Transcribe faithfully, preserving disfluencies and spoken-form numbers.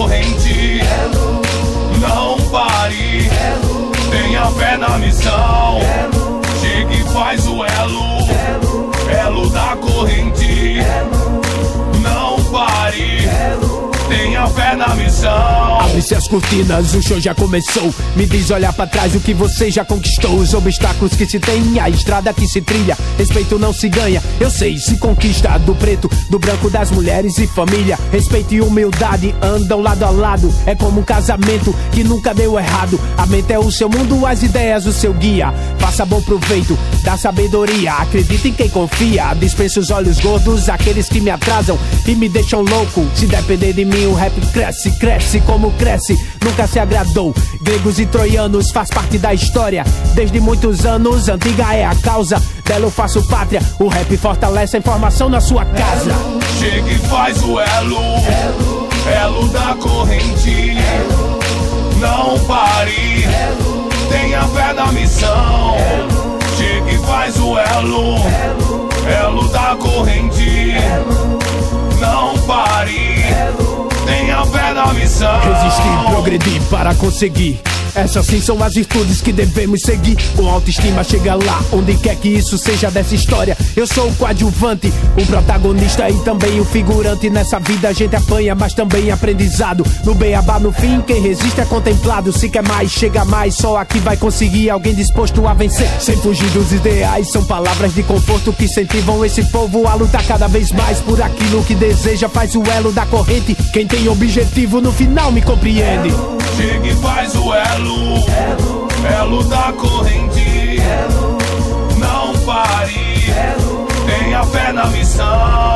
corrente. É luz. Não pare. É luz. Tenha fé na missão. É luz. Chegue e faz o elo. É luz. Elo da corrente. É luz. Não pare. É luz. Tenha fé na missão. Abre-se as cortinas, o show já começou. Me diz olhar pra trás o que você já conquistou. Os obstáculos que se tem, a estrada que se trilha. Respeito não se ganha, eu sei, se conquista. Do preto, do branco, das mulheres e família. Respeito e humildade andam lado a lado. É como um casamento que nunca deu errado. A mente é o seu mundo, as ideias o seu guia. Faça bom proveito da sabedoria. Acredita em quem confia. Dispensa os olhos gordos, aqueles que me atrasam e me deixam louco. Se depender de mim, o rap cresce, cresce como cresce. Nunca se agradou, gregos e troianos. Faz parte da história, desde muitos anos. Antiga é a causa, dela eu faço pátria. O rap fortalece a informação na sua casa. Elo, chega e faz o elo. Elo, elo da corrente. Elo, não pare. Elo, tenha fé na missão. Elo, chega e faz o elo. Elo, elo da corrente. Elo, não pare. Elo, tenha fé na missão. Resistir, progredir para conseguir. Essas sim são as virtudes que devemos seguir. Com autoestima chega lá, onde quer que isso seja dessa história. Eu sou o coadjuvante, o protagonista e também o figurante. Nessa vida a gente apanha, mas também aprendizado. No beabá, no fim, quem resiste é contemplado. Se quer mais, chega mais, só aqui vai conseguir. Alguém disposto a vencer, sem fugir dos ideais. São palavras de conforto que incentivam esse povo a lutar cada vez mais por aquilo que deseja, faz o elo da corrente. Quem tem objetivo no final me compreende. Chega e faz o elo, elo, elo da corrente, elo, não pare, elo, tenha fé na missão.